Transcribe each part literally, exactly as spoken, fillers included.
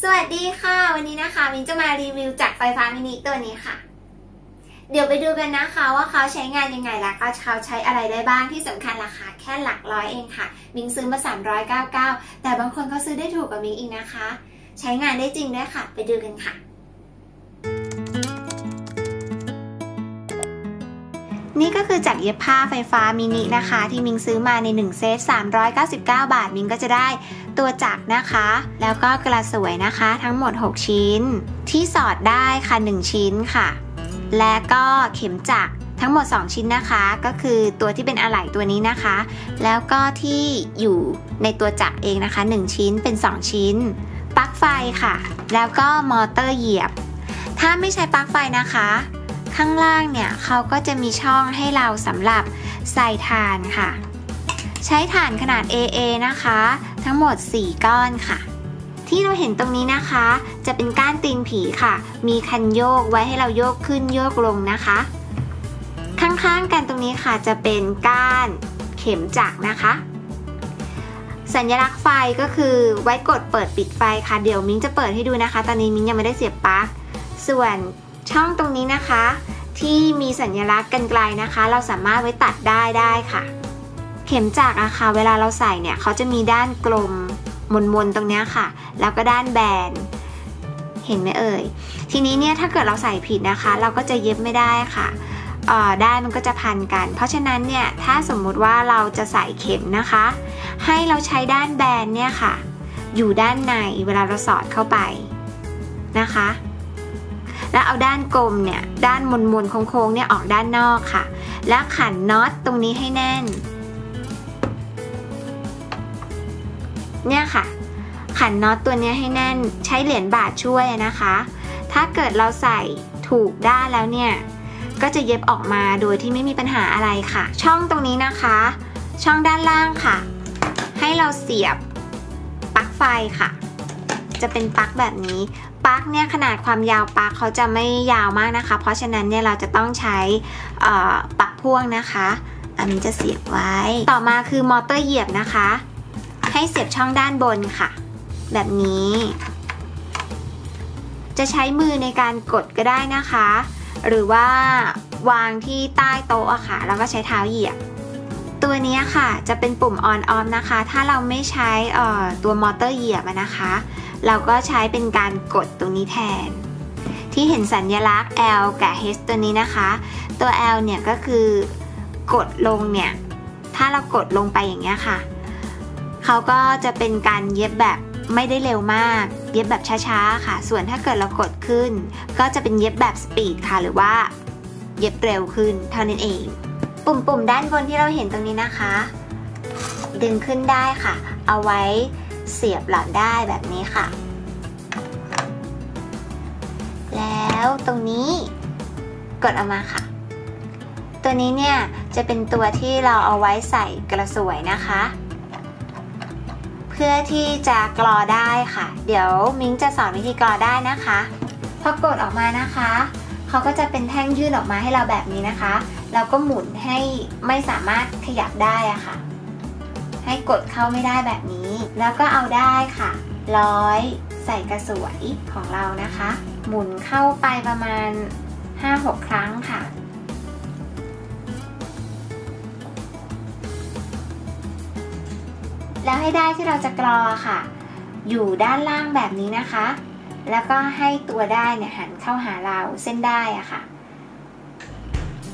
สวัสดีค่ะวันนี้นะคะมินจะมารีวิวจักรไฟฟ้ามินิตัวนี้ค่ะเดี๋ยวไปดูกันนะคะว่าเขาใช้งานยังไงและก็เขาใช้อะไรได้บ้างที่สำคัญราคาแค่หลักร้อยเองค่ะมินซื้อมาสามร้อยเก้าสิบเก้าแต่บางคนเขาซื้อได้ถูกกว่ามินอีกนะคะใช้งานได้จริงด้วยค่ะไปดูกันค่ะนี่ก็คือจักรเย็บผ้าไฟฟ้ามินินะคะที่มิงซื้อมาในหนึ่งเซตสามร้อยเก้าสิบเก้าบาทมิงก็จะได้ตัวจักรนะคะแล้วก็กระสวยนะคะทั้งหมดหกชิ้นที่สอดได้ค่ะหนึ่งชิ้นค่ะและก็เข็มจักรทั้งหมดสองชิ้นนะคะก็คือตัวที่เป็นอะไหล่ตัวนี้นะคะแล้วก็ที่อยู่ในตัวจักรเองนะคะหนึ่งชิ้นเป็นสองชิ้นปลั๊กไฟค่ะแล้วก็มอเตอร์เหยียบถ้าไม่ใช้ปลั๊กไฟนะคะข้างล่างเนี่ยเขาก็จะมีช่องให้เราสำหรับใส่ถ่านค่ะใช้ถ่านขนาด เอ เอ นะคะทั้งหมดสี่ก้อนค่ะที่เราเห็นตรงนี้นะคะจะเป็นก้านตีนผีค่ะมีคันโยกไว้ให้เราโยกขึ้นโยกลงนะคะข้างๆกันตรงนี้ค่ะจะเป็นก้านเข็มจักรนะคะสัญลักษณ์ไฟก็คือไว้กดเปิดปิดไฟค่ะเดี๋ยวมิ้งจะเปิดให้ดูนะคะตอนนี้มิ้งยังไม่ได้เสียบปลั๊กส่วนช่องตรงนี้นะคะที่มีสัญลักษณ์กันไกลนะคะเราสามารถไว้ตัดได้ได้ค่ะเข็มจักรอะค่ะเวลาเราใส่เนี่ยเขาจะมีด้านกลมมนๆตรงนี้ค่ะแล้วก็ด้านแบนเห็นไหมเอ่ยทีนี้เนี่ยถ้าเกิดเราใส่ผิดนะคะเราก็จะเย็บไม่ได้ค่ะอ่าด้านมันก็จะพันกันเพราะฉะนั้นเนี่ยถ้าสมมุติว่าเราจะใส่เข็มนะคะให้เราใช้ด้านแบนเนี่ยค่ะอยู่ด้านในเวลาเราสอดเข้าไปนะคะแล้วเอาด้านกลมเนี่ยด้านมนมนโค้งๆเนี่ยออกด้านนอกค่ะแล้วขันน็อตตรงนี้ให้แน่นเนี่ยค่ะขันน็อตตัวนี้ให้แน่นใช้เหรียญบาทช่วยนะคะถ้าเกิดเราใส่ถูกด้านแล้วเนี่ยก็จะเย็บออกมาโดยที่ไม่มีปัญหาอะไรค่ะช่องตรงนี้นะคะช่องด้านล่างค่ะให้เราเสียบปลั๊กไฟค่ะจะเป็นปลั๊กแบบนี้ปลั๊กเนี่ยขนาดความยาวปลั๊กเขาจะไม่ยาวมากนะคะเพราะฉะนั้นเนี่ยเราจะต้องใช้ปลั๊กพ่วงนะคะอันนี้จะเสียบไว้ต่อมาคือมอเตอร์เหยียบนะคะให้เสียบช่องด้านบนค่ะแบบนี้จะใช้มือในการกดก็ได้นะคะหรือว่าวางที่ใต้โต๊ะค่ะแล้วก็ใช้เท้าเหยียบตัวนี้ค่ะจะเป็นปุ่ม on off นะคะถ้าเราไม่ใช้ตัวมอเตอร์เหยียบนะคะเราก็ใช้เป็นการกดตรงนี้แทนที่เห็นสัญลักษณ์ L กับ H ตัวนี้นะคะตัว L เนี่ยก็คือกดลงเนี่ยถ้าเรากดลงไปอย่างเงี้ยค่ะเขาก็จะเป็นการเย็บแบบไม่ได้เร็วมากเย็บแบบช้าๆค่ะส่วนถ้าเกิดเรากดขึ้นก็จะเป็นเย็บแบบสปีดค่ะหรือว่าเย็บเร็วขึ้นเท่านั้นเองปุ่มๆด้านบนที่เราเห็นตรงนี้นะคะดึงขึ้นได้ค่ะเอาไว้เสียบหลอดได้แบบนี้ค่ะแล้วตรงนี้กดออกมาค่ะตัวนี้เนี่ยจะเป็นตัวที่เราเอาไว้ใส่กระสวยนะคะเพื่อที่จะกรอได้ค่ะเดี๋ยวมิ้งจะสอนวิธีกรอได้นะคะพอกดออกมานะคะเขาก็จะเป็นแท่งยื่นออกมาให้เราแบบนี้นะคะเราก็หมุนให้ไม่สามารถขยับได้อะค่ะให้กดเข้าไม่ได้แบบนี้แล้วก็เอาได้ค่ะร้อยใส่กระสวยของเรานะคะหมุนเข้าไปประมาณ ห้าหก ครั้งค่ะแล้วให้ได้ที่เราจะกรอค่ะอยู่ด้านล่างแบบนี้นะคะแล้วก็ให้ตัวได้เนี่ยหันเข้าหาเราเส้นได้อะค่ะ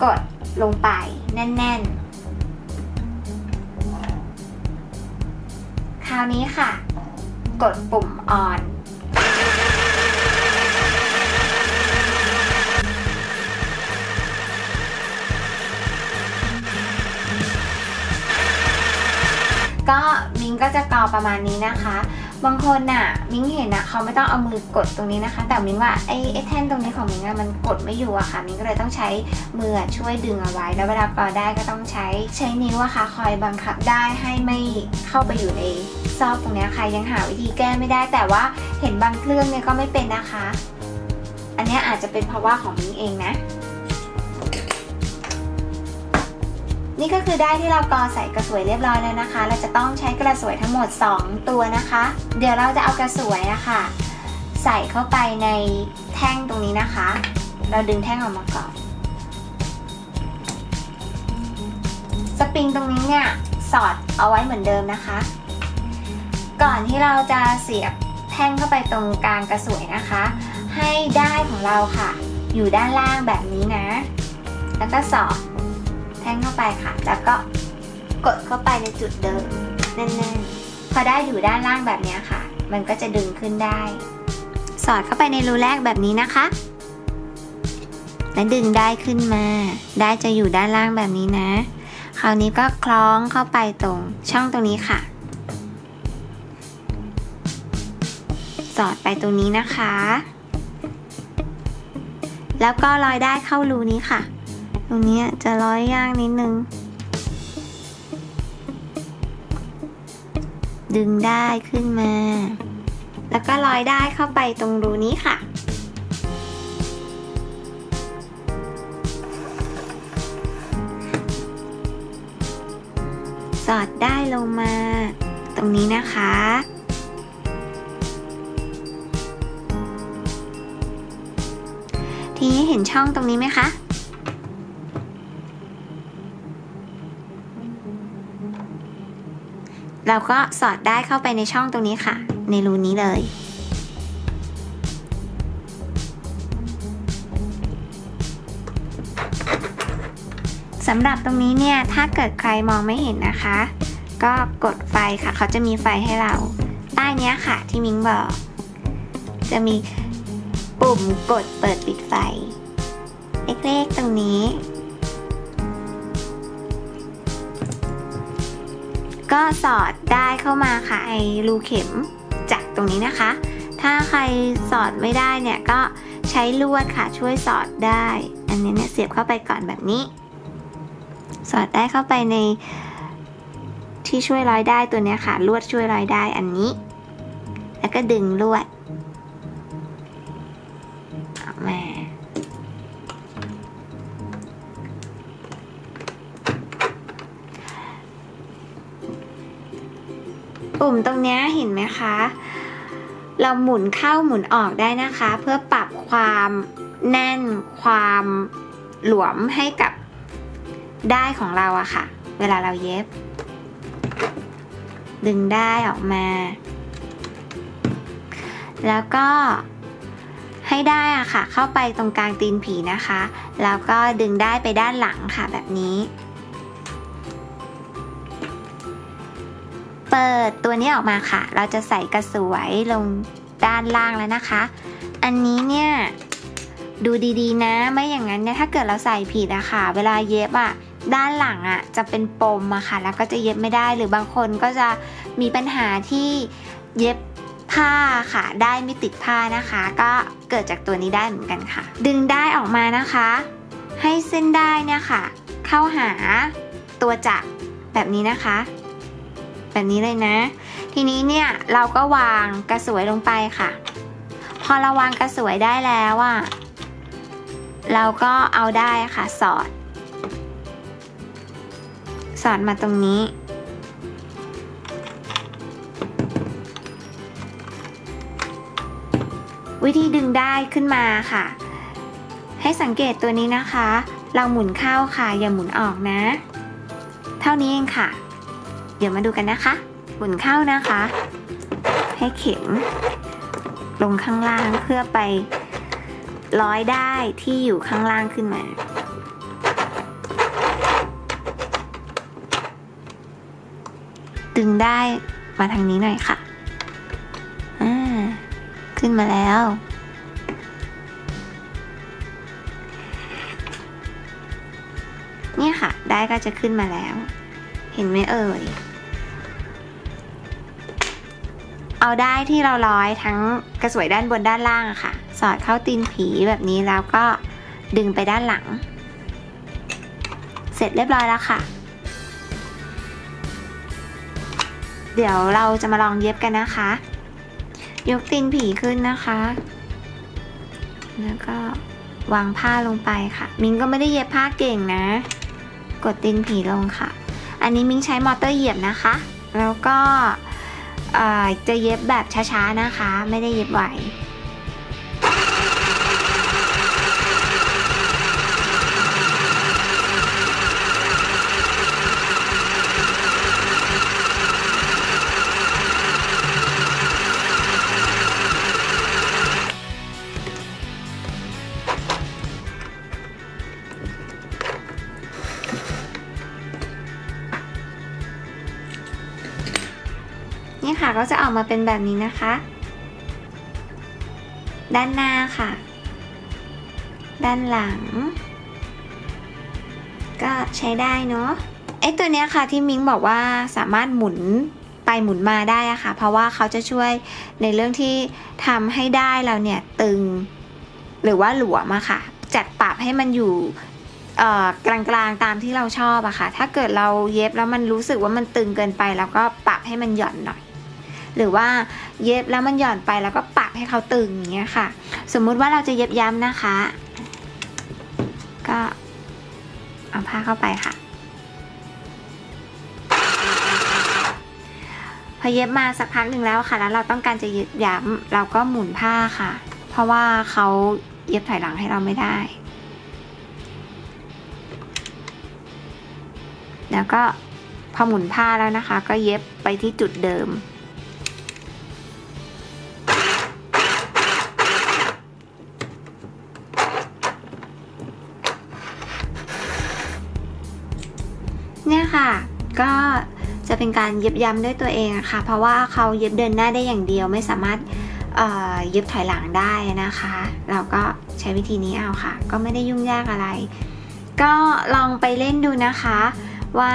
กดลงไปแน่นๆคราวนี้ค่ะกดปุ่ม on ก็มิ้งก็จะกรอประมาณนี้นะคะบางคนน่ะมิ้งเห็นนะเขาไม่ต้องเอามือกดตรงนี้นะคะแต่มิ้งว่าไอ้แท่นตรงนี้ของมิ้งมันกดไม่อยู่อะค่ะมิ้งก็เลยต้องใช้มือช่วยดึงเอาไว้แล้วเวลากรอได้ก็ต้องใช้ใช้นิ้วอะค่ะคอยบังคับได้ให้ไม่เข้าไปอยู่ในซอกตรงนี้ค่ะยังหาวิธีแก้ไม่ได้แต่ว่าเห็นบางเครื่องเนี่ยก็ไม่เป็นนะคะอันนี้อาจจะเป็นเพราะว่าของมิ้งเองนะนี่ก็คือได้ที่เรากรอใส่กระสวยเรียบร้อยแล้วนะคะเราจะต้องใช้กระสวยทั้งหมดสองตัวนะคะเดี๋ยวเราจะเอากระสวยนะคะ ใส่เข้าไปในแท่งตรงนี้นะคะเราดึงแท่งออกมาก่อนสปริงตรงนี้เนี่ยสอดเอาไว้เหมือนเดิมนะคะก่อนที่เราจะเสียบแท่งเข้าไปตรงกลางกระสวยนะคะให้ด้ายของเราค่ะอยู่ด้านล่างแบบนี้นะแล้วก็สอดแท่งเข้าไปค่ะแล้วก็กดเข้าไปในจุดเดิมแน่นๆพอได้อยู่ด้านล่างแบบนี้ค่ะมันก็จะดึงขึ้นได้สอดเข้าไปในรูแรกแบบนี้นะคะและดึงได้ขึ้นมาได้จะอยู่ด้านล่างแบบนี้นะคราวนี้ก็คล้องเข้าไปตรงช่องตรงนี้ค่ะสอดไปตรงนี้นะคะแล้วก็ร้อยได้เข้ารูนี้ค่ะตรงนี้จะร้อยย่างนิดนึงดึงได้ขึ้นมาแล้วก็ร้อยได้เข้าไปตรงรูนี้ค่ะสอดได้ลงมาตรงนี้นะคะทีนี้เห็นช่องตรงนี้ไหมคะเราก็สอดได้เข้าไปในช่องตรงนี้ค่ะในรูนี้เลยสำหรับตรงนี้เนี่ยถ้าเกิดใครมองไม่เห็นนะคะก็กดไฟค่ะเขาจะมีไฟให้เราใต้เนี้ยค่ะที่มิ้งบอกจะมีปุ่มกดเปิดปิดไฟเล็กๆตรงนี้ก็สอดได้เข้ามาค่ะไอ้รูเข็มจากตรงนี้นะคะถ้าใครสอดไม่ได้เนี่ยก็ใช้ลวดค่ะช่วยสอดได้อันนี้เนี่ยเสียบเข้าไปก่อนแบบนี้สอดได้เข้าไปในที่ช่วยร้อยได้ตัวนี้ค่ะลวดช่วยร้อยได้อันนี้แล้วก็ดึงลวดมาปุ่มตรงนี้เห็นไหมคะเราหมุนเข้าหมุนออกได้นะคะเพื่อปรับความแน่นความหลวมให้กับด้ายของเราอะค่ะเวลาเราเย็บดึงด้ายออกมาแล้วก็ให้ได้อะค่ะเข้าไปตรงกลางตีนผีนะคะแล้วก็ดึงได้ไปด้านหลังค่ะแบบนี้เปิดตัวนี้ออกมาค่ะเราจะใส่กระสวยลงด้านล่างแล้วนะคะอันนี้เนี่ยดูดีๆนะไม่อย่างนั้นเนี่ยถ้าเกิดเราใส่ผิดอะค่ะเวลาเย็บอะด้านหลังอะจะเป็นปมอะค่ะแล้วก็จะเย็บไม่ได้หรือบางคนก็จะมีปัญหาที่เย็บผ้าค่ะได้ไม่ติดผ้านะคะก็เกิดจากตัวนี้ได้เหมือนกันค่ะดึงได้ออกมานะคะให้เส้นได้เนี่ยค่ะเข้าหาตัวจักรแบบนี้นะคะแบบนี้เลยนะทีนี้เนี่ยเราก็วางกระสวยลงไปค่ะพอเราวางกระสวยได้แล้วอ่ะเราก็เอาได้ค่ะสอดสอดมาตรงนี้วิธีดึงได้ขึ้นมาค่ะให้สังเกตตัวนี้นะคะเราหมุนเข้าค่ะอย่าหมุนออกนะเท่านี้เองค่ะเดี๋ยวมาดูกันนะคะหมุนเข้านะคะให้เข็มลงข้างล่างเพื่อไปร้อยได้ที่อยู่ข้างล่างขึ้นมาดึงได้มาทางนี้หน่อยค่ะขึ้นมาแล้วเนี่ยค่ะได้ก็จะขึ้นมาแล้วเห็นไหมเอ่ยเอาได้ที่เราร้อยทั้งกระสวยด้านบนด้านล่างอะค่ะสอดเข้าตีนผีแบบนี้แล้วก็ดึงไปด้านหลังเสร็จเรียบร้อยแล้วค่ะเดี๋ยวเราจะมาลองเย็บกันนะคะยกตีนผีขึ้นนะคะแล้วก็วางผ้าลงไปค่ะมิ้งก็ไม่ได้เย็บผ้าเก่งนะกดตีนผีลงค่ะอันนี้มิ้งใช้มอเตอร์เหยียบนะคะแล้วก็จะเย็บแบบช้าๆนะคะไม่ได้เย็บไว ก็จะออกมาเป็นแบบนี้นะคะด้านหน้าค่ะด้านหลังก็ใช้ได้เนาะไอ้ตัวเนี้ยค่ะที่มิ้งบอกว่าสามารถหมุนไปหมุนมาได้อะค่ะเพราะว่าเขาจะช่วยในเรื่องที่ทำให้ได้เราเนี่ยตึงหรือว่าหลวมอะค่ะจัดปรับให้มันอยู่กลางๆตามที่เราชอบอะค่ะถ้าเกิดเราเย็บแล้วมันรู้สึกว่ามันตึงเกินไปแล้วก็ปรับให้มันหย่อนหน่อยหรือว่าเย็บแล้วมันหย่อนไปแล้วก็ปรับให้เขาตึงอย่างเงี้ยค่ะสมมุติว่าเราจะเย็บย้ำนะคะก็เอาผ้าเข้าไปค่ะพอเย็บมาสักพักหนึ่งแล้วค่ะแล้วเราต้องการจะเย็บย้ำเราก็หมุนผ้าค่ะเพราะว่าเขาเย็บถอยหลังให้เราไม่ได้แล้วก็พอหมุนผ้าแล้วนะคะก็เย็บไปที่จุดเดิมเนี่ยค่ะก็จะเป็นการเย็บย้ำด้วยตัวเองอะค่ะเพราะว่าเขาเย็บเดินหน้าได้อย่างเดียวไม่สามารถ เ, เย็บถอยหลังได้นะคะเราก็ใช้วิธีนี้เอาค่ะก็ไม่ได้ยุ่งยากอะไรก็ลองไปเล่นดูนะคะว่า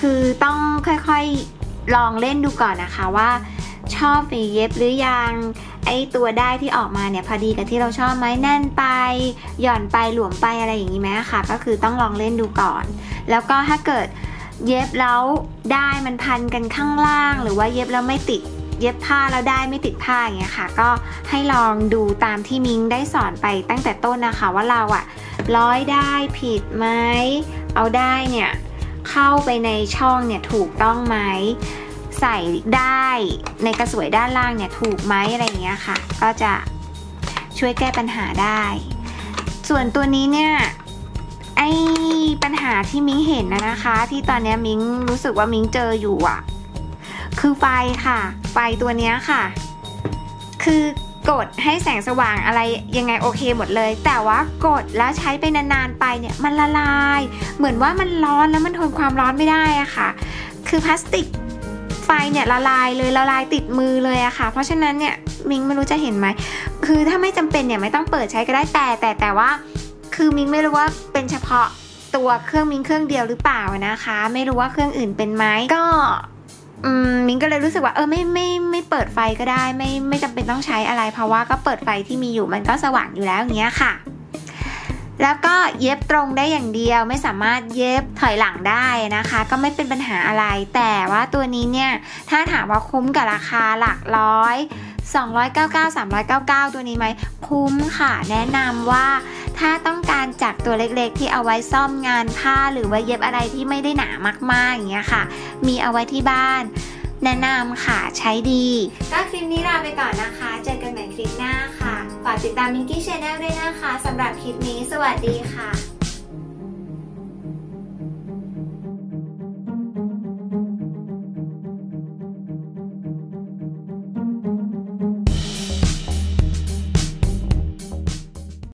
คือต้องค่อยๆลองเล่นดูก่อนนะคะว่าชอบฝีเย็บหรือยังไอตัวได้ที่ออกมาเนี่ยพอดีกับที่เราชอบไหมแน่นไปหย่อนไปหลวมไปอะไรอย่างนี้ไหมค่ะก็คือต้องลองเล่นดูก่อนแล้วก็ถ้าเกิดเย็บแล้วได้มันพันกันข้างล่างหรือว่าเย็บแล้วไม่ติดเย็บผ้าแล้วได้ไม่ติดผ้าอย่างเงี้ยค่ะก็ให้ลองดูตามที่มิ้งได้สอนไปตั้งแต่ต้นนะคะว่าเราอะร้อยได้ผิดไหมเอาได้เนี่ยเข้าไปในช่องเนี่ยถูกต้องไหมใส่ได้ในกระสวยด้านล่างเนี่ยถูกไหมอะไรอย่างเงี้ยค่ะก็จะช่วยแก้ปัญหาได้ส่วนตัวนี้เนี่ยไอ้ปัญหาที่มิ้งเห็นนะนะคะที่ตอนนี้มิ้งรู้สึกว่ามิ้งเจออยู่อ่ะคือไฟค่ะไฟตัวเนี้ยค่ะคือกดให้แสงสว่างอะไรยังไงโอเคหมดเลยแต่ว่ากดแล้วใช้ไปนานๆไปเนี่ยมันละลายเหมือนว่ามันร้อนแล้วมันทนความร้อนไม่ได้อะค่ะคือพลาสติกไฟเนี่ยละลายเลยละลายติดมือเลยอะค่ะเพราะฉะนั้นเนี่ยมิ้งไม่รู้จะเห็นไหมคือถ้าไม่จำเป็นเนี่ยไม่ต้องเปิดใช้ก็ได้แต่แต่แต่ว่าคือมิ้งไม่รู้ว่าเป็นเฉพาะตัวเครื่องมิ้งเครื่องเดียวหรือเปล่านะคะไม่รู้ว่าเครื่องอื่นเป็นไหมก็มิ้งก็เลยรู้สึกว่าเออไม่ไม่ไม่เปิดไฟก็ได้ไม่ไม่จำเป็นต้องใช้อะไรเพราะว่าก็เปิดไฟที่มีอยู่มันก็สว่างอยู่แล้วอย่างเงี้ยค่ะแล้วก็เย็บตรงได้อย่างเดียวไม่สามารถเย็บถอยหลังได้นะคะก็ไม่เป็นปัญหาอะไรแต่ว่าตัวนี้เนี่ยถ้าถามว่าคุ้มกับราคาหลักร้อยสองร้อยเก้าสิบเก้า สามร้อยเก้าสิบเก้าตัวนี้ไหมคุ้มค่ะแนะนำว่าถ้าต้องการจากตัวเล็กๆที่เอาไว้ซ่อมงานผ้าหรือว่าเย็บอะไรที่ไม่ได้หนามากๆอย่างเงี้ยค่ะมีเอาไว้ที่บ้านแนะนำค่ะใช้ดีก็คลิปนี้ลาไปก่อนนะคะเจอกันใหม่คลิปหน้าค่ะฝากติดตามมิงกี้ชาแนลด้วยนะคะสำหรับคลิปนี้สวัสดีค่ะ